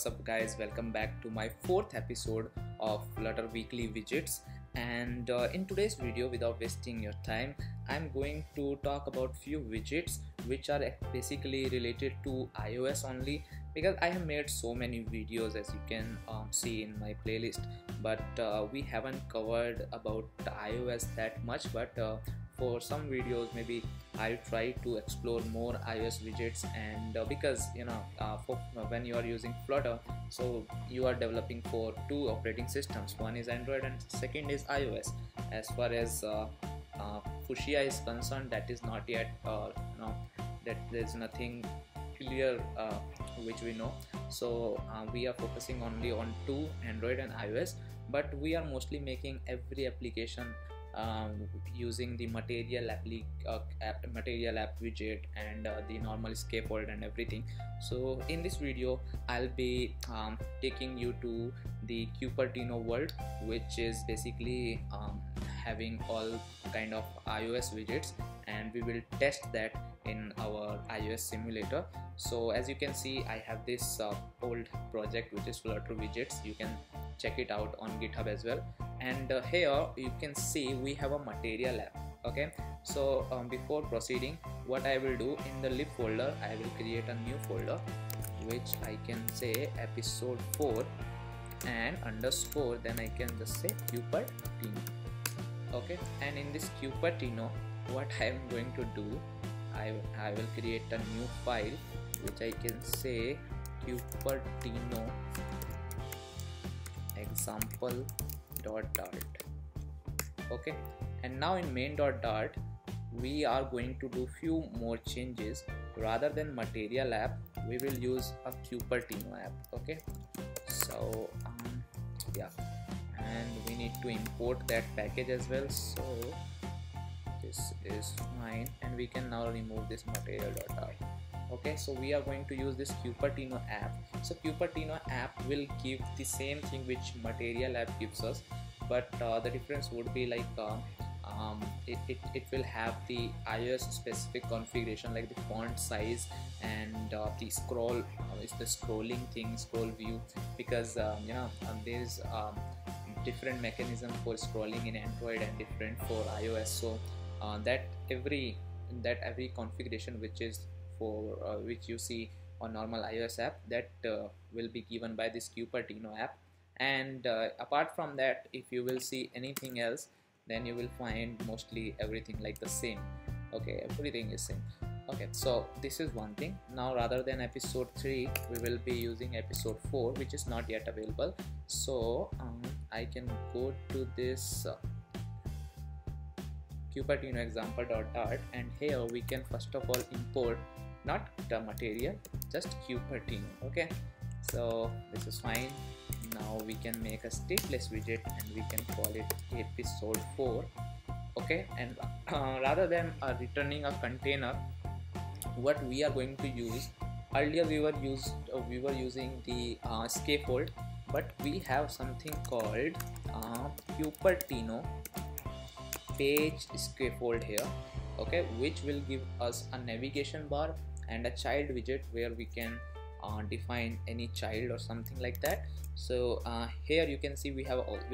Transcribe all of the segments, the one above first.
What's up guys, welcome back to my 4th episode of Flutter Weekly Widgets. And in today's video, without wasting your time, I'm going to talk about few widgets which are basically related to iOS only, because I have made so many videos, as you can see in my playlist, but we haven't covered about iOS that much. But for some videos, maybe I'll try to explore more iOS widgets. And because when you are using Flutter, so you are developing for two operating systems. One is Android and second is iOS. As far as Fuchsia is concerned, that is not yet that there's nothing clear which we know. So we are focusing only on two, Android and iOS, but we are mostly making every application using the material app widget and the normal scaffold and everything. So in this video, I'll be taking you to the Cupertino world, which is basically having all kind of iOS widgets, and we will test that in our iOS simulator. So as you can see, I have this old project which is Flutter widgets. You can check it out on GitHub as well. And here you can see we have a material app. Okay, so before proceeding, what I will do, in the lib folder I will create a new folder which I can say episode 4 and underscore, then I can just say Cupertino. Okay, and in this Cupertino, what I am going to do, I will create a new file which I can say Cupertino example.dart. Okay, and now in main.dart we are going to do few more changes. Rather than material app, we will use a Cupertino app. Okay, so yeah, and we need to import that package as well. So this is fine, and we can now remove this material.dart. Okay, so we are going to use this Cupertino app. So Cupertino app will give the same thing which material app gives us, but the difference would be like it will have the iOS specific configuration, like the font size and the scroll is the scrolling thing, scroll view, because there is different mechanism for scrolling in Android and different for iOS. So that every configuration which is for which you see on normal iOS app, that will be given by this Cupertino app. And apart from that, if you will see anything else, then you will find mostly everything like the same. Okay, everything is same. Okay, so this is one thing. Now rather than episode 3, we will be using episode 4, which is not yet available. So I can go to this Cupertino example.dart, and here we can first of all import not the material, just Cupertino. Okay, so this is fine. Now we can make a stateless widget and we can call it episode 4. Okay, and rather than returning a container, what we are going to use, earlier we were using the scaffold, but we have something called Cupertino Page Scaffold here. Okay, which will give us a navigation bar and a child widget where we can define any child or something like that. So here you can see we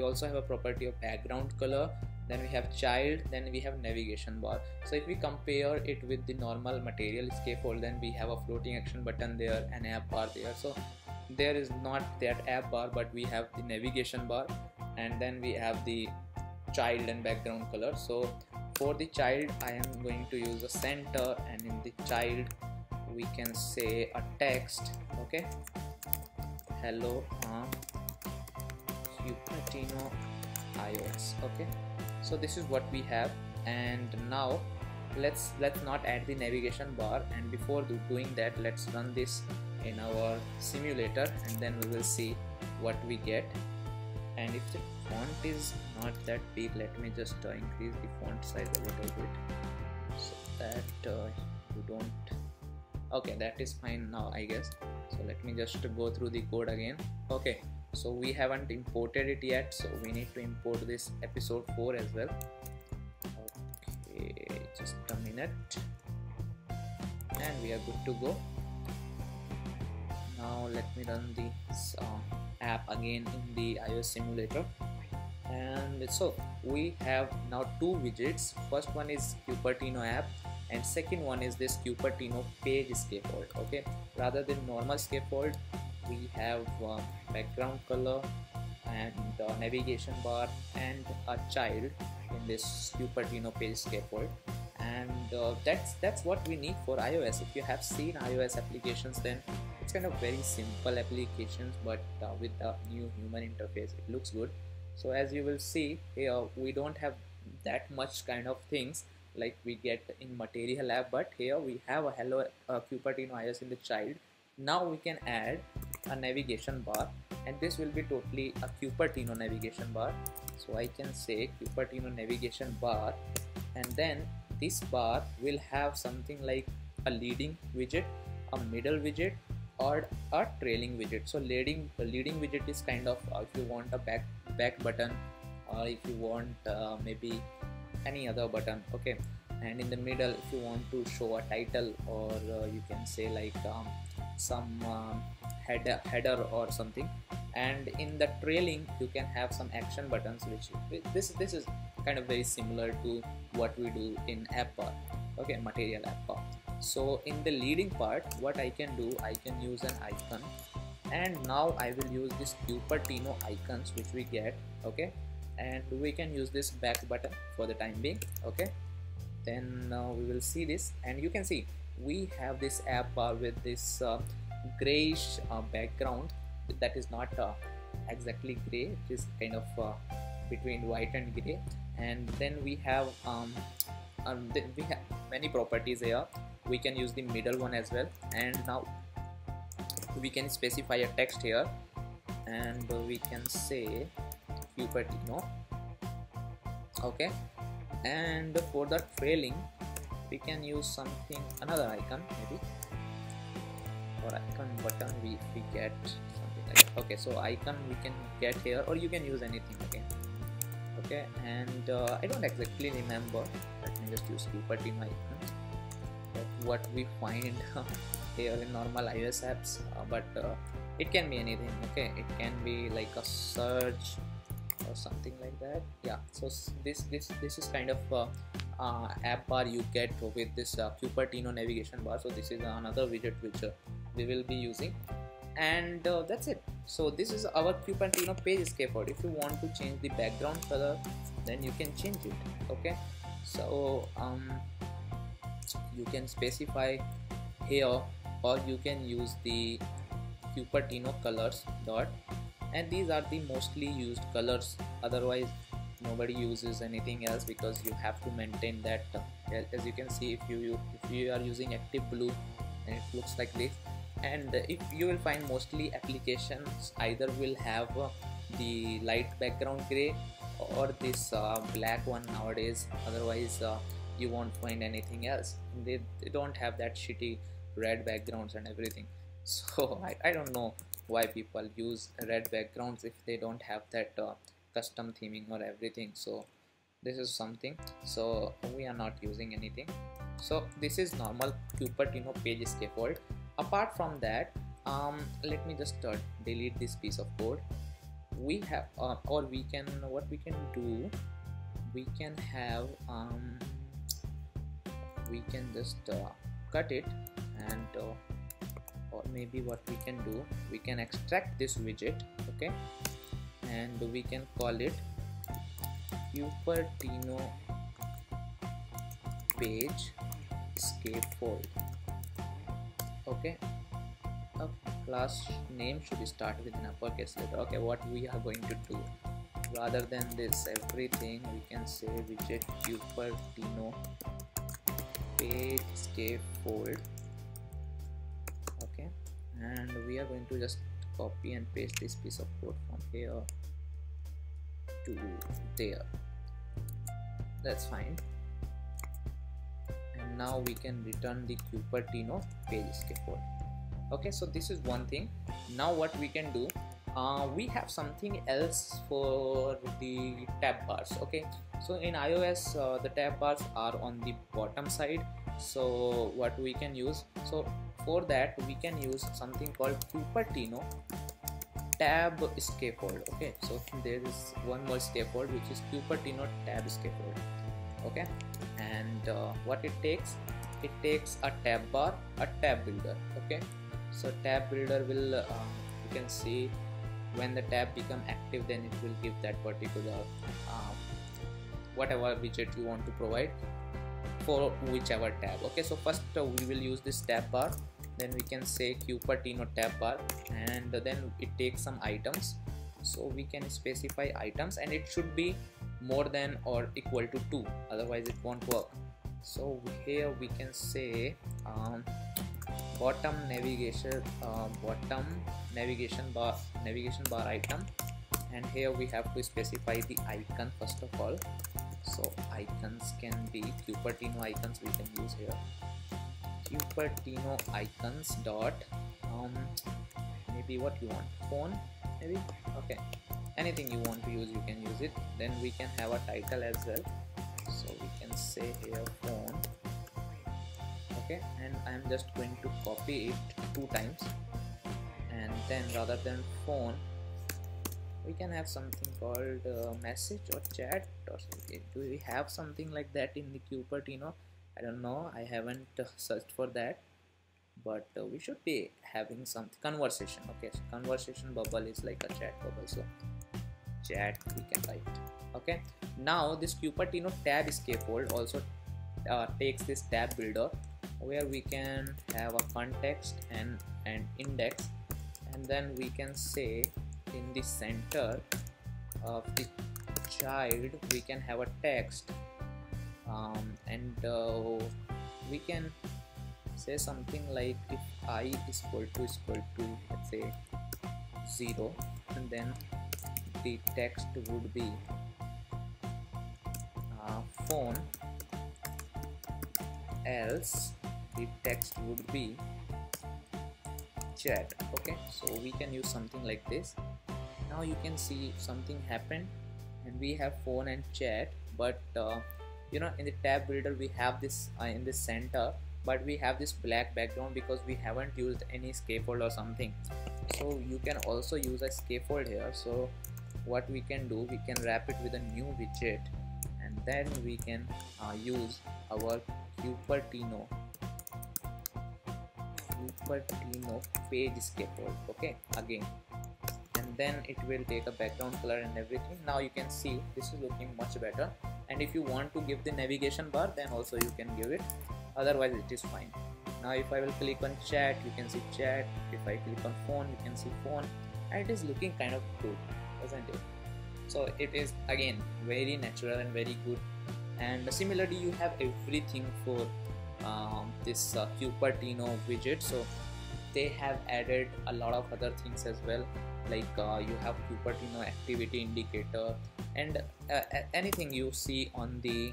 also have a property of background color, then we have child, then we have navigation bar. So if we compare it with the normal material scaffold, then we have a floating action button there, an app bar there. So there is not that app bar, but we have the navigation bar, and then we have the child and background color. So for the child, I am going to use a center, and in the child we can say a text. Okay, hello Cupertino iOS. Okay, so this is what we have. And now let's not add the navigation bar, and before doing that, let's run this in our simulator, and then we will see what we get. And if the font is not that big, let me just increase the font size a little bit so that you don't. Okay, that is fine now, I guess. So let me just go through the code again. Okay, so we haven't imported it yet, so we need to import this episode 4 as well. Okay, just a minute, and we are good to go. Now let me run this app again in the iOS simulator. And so we have now two widgets. First one is Cupertino app and second one is this Cupertino page scaffold. Okay, rather than normal scaffold, we have background color and navigation bar and a child in this Cupertino page scaffold. And that's what we need for iOS. If you have seen iOS applications, then it's kind of very simple applications, but with a new human interface it looks good. So as you will see here, we don't have that much kind of things like we get in Material app, but here we have a hello Cupertino iOS in the child. Now we can add a navigation bar, and this will be totally a Cupertino navigation bar. So I can say Cupertino navigation bar, and then this bar will have something like a leading widget, a middle widget, or a trailing widget. So leading widget is kind of if you want a back button, or if you want maybe any other button, okay. And in the middle, if you want to show a title, or you can say like some header or something. And in the trailing, you can have some action buttons, which this is kind of very similar to what we do in app bar, okay, Material app bar. So in the leading part, what I can do, I can use an icon, and now I will use this Cupertino icons which we get, okay. And we can use this back button for the time being, okay. Then we will see this, and you can see we have this app bar with this grayish background that is not exactly gray, it is kind of between white and gray. And then we have many properties here. We can use the middle one as well, and now we can specify a text here, and we can say Cupertino, okay. And for the trailing, we can use another icon, maybe, or icon button we get something like that. Okay, so icon we can get here, or you can use anything again, okay. And I don't exactly remember, let me just use Cupertino icons, what we find here in normal iOS apps, but it can be anything, okay. It can be like a search or something like that, yeah. So this is kind of app bar you get with this Cupertino navigation bar. So this is another widget which we will be using, and that's it. So this is our Cupertino page scaffold. If you want to change the background color, then you can change it, okay. So you can specify here, or you can use the Cupertino colors . And these are the mostly used colors, otherwise nobody uses anything else, because you have to maintain that. As you can see, if you are using active blue, and it looks like this. And if you will find mostly applications either will have the light background gray or this black one nowadays, otherwise you won't find anything else. They don't have that shitty red backgrounds and everything. So I don't know why people use red backgrounds if they don't have that custom theming or everything. So this is something, so we are not using anything. So this is normal Cupertino page scaffold. Apart from that, let me just delete this piece of code. We have or we can, what we can do, we can have we can just cut it, and or maybe what we can do, we can extract this widget, okay, and we can call it Cupertino page scaffold, okay. A class name should start with an uppercase letter, okay. What we are going to do, rather than this everything, we can say widget Cupertino page scaffold, okay. And we are going to just copy and paste this piece of code from here to there, that's fine. And now we can return the Cupertino page scaffold, okay. So this is one thing. Now what we can do, we have something else for the tab bars, okay. So in iOS, the tab bars are on the bottom side. So what we can use, so for that we can use something called Cupertino tab scaffold. Okay, so there is one more scaffold which is Cupertino tab scaffold. Okay, and what it takes? It takes a tab bar, a tab builder. Okay, so tab builder will you can see when the tab become active, then it will give that particular whatever widget you want to provide for whichever tab. Okay, so first we will use this tab bar, then we can say Cupertino tab bar, and then it takes some items, so we can specify items and it should be more than or equal to 2, otherwise it won't work. So here we can say bottom navigation bar item, and here we have to specify the icon first of all. So icons can be Cupertino icons, we can use here Cupertino icons dot maybe what you want, phone maybe, okay, anything you want to use you can use it. Then we can have a title as well, so we can say here phone. Okay, and I'm just going to copy it 2 times, and then rather than phone we can have something called message or chat, or do we have something like that in the Cupertino? I don't know, I haven't searched for that, but we should be having some conversation. Okay, so conversation bubble is like a chat bubble, so chat we can write. Okay, now this Cupertino tab scaffold also takes this tab builder where we can have a context and an index, and then we can say in the center of the child we can have a text, and we can say something like if I is equal to let's say 0, and then the text would be phone, else the text would be chat. Okay, so we can use something like this. Now you can see something happened, and we have phone and chat, but you know, in the tab builder we have this in the center, but we have this black background because we haven't used any scaffold or something. So you can also use a scaffold here. So what we can do, we can wrap it with a new widget, and then we can use our Cupertino page scaffold. Okay, again, and then it will take a background color and everything. Now you can see this is looking much better, and if you want to give the navigation bar, then also you can give it, otherwise it is fine. Now if I will click on chat, you can see chat. If I click on phone, you can see phone, and it is looking kind of good, isn't it? So it is again very natural and very good. And similarly you have everything for this Cupertino widget. So they have added a lot of other things as well, like you have Cupertino activity indicator, and anything you see on the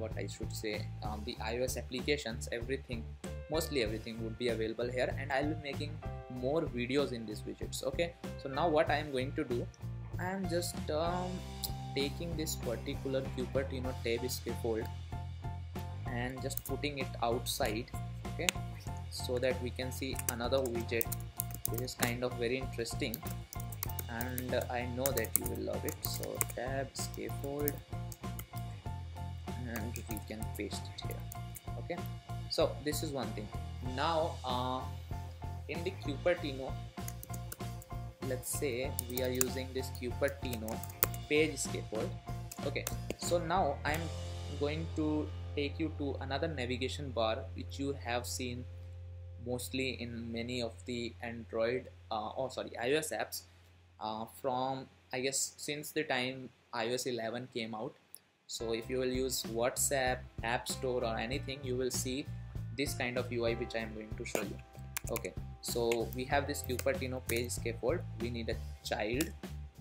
the iOS applications, everything, mostly everything would be available here, and I'll be making more videos in these widgets. Okay, so now what I am going to do, I am just taking this particular Cupertino tab scaffold and just putting it outside. Okay, so that we can see another widget which is kind of very interesting, and I know that you will love it. So tab scaffold, and we can paste it here. Okay, so this is one thing. Now in the Cupertino, let's say we are using this Cupertino page scaffold. Okay, so now I'm going to take you to another navigation bar which you have seen mostly in many of the iOS apps from, I guess, since the time iOS 11 came out. So if you will use WhatsApp, App Store or anything, you will see this kind of UI which I am going to show you. Okay, so we have this Cupertino page scaffold, we need a child.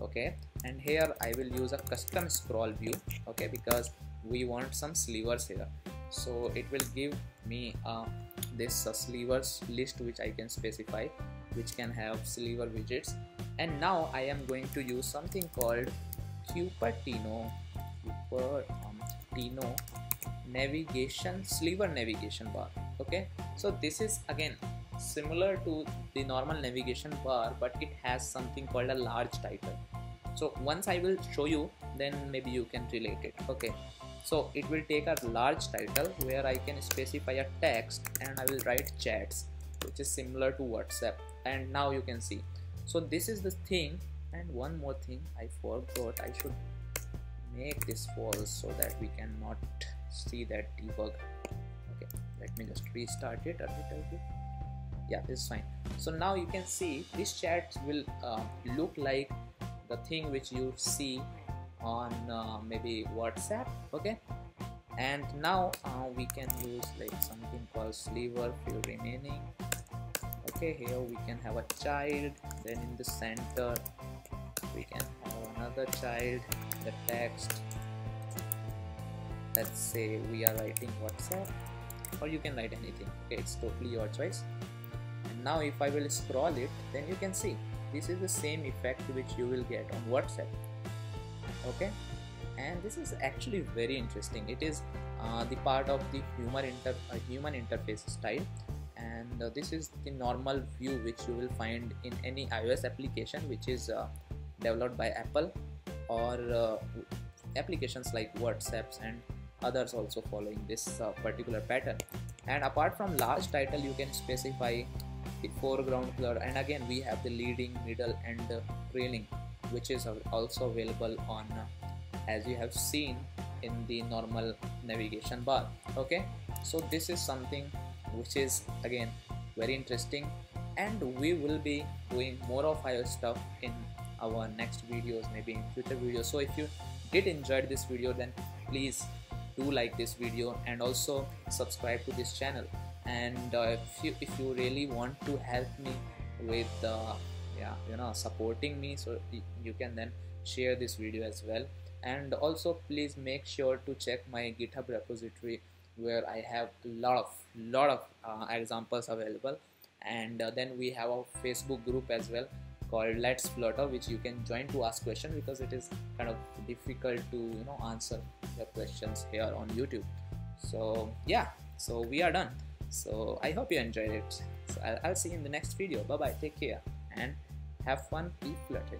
Okay, and here I will use a custom scroll view. Okay, because we want some slivers here, so it will give me this slivers list which I can specify, which can have sliver widgets. And now I am going to use something called Cupertino navigation bar. Okay, So this is again similar to the normal navigation bar, but it has something called a large title. So once I will show you, then maybe you can relate it. Okay, so it will take a large title where I can specify a text and I will write chats, which is similar to WhatsApp. And now you can see, so this is the thing. And one more thing I forgot, I should make this false so that we cannot see that debug. Okay, let me just restart it a little bit. Yeah, it's fine. So now you can see this chat will look like the thing which you see on maybe WhatsApp. Okay, and now we can use like something called sliver, few remaining. Okay, here we can have a child, then in the center we can have another child, the text, let's say we are writing WhatsApp, or you can write anything. Okay, it's totally your choice. And now if I will scroll it, then you can see this is the same effect which you will get on WhatsApp. Okay, and this is actually very interesting. It is the part of the human interface style. And this is the normal view which you will find in any iOS application which is developed by Apple, or applications like WhatsApps and others also following this particular pattern. And apart from large title, you can specify the foreground color, and again we have the leading, middle and trailing, which is also available on as you have seen in the normal navigation bar. Okay, so this is something which is again very interesting, and we will be doing more of iOS stuff in our next videos, maybe in future videos. So if you did enjoy this video, then please do like this video and also subscribe to this channel. And if you really want to help me with supporting me, so you can then share this video as well. And also please make sure to check my GitHub repository, where I have a lot of examples available. And then we have a Facebook group as well called Let's Flutter, which you can join to ask questions, because it is kind of difficult to answer the questions here on YouTube. So yeah, so we are done. So I hope you enjoyed it. So I'll see you in the next video. Bye bye, take care and have fun, be flirty.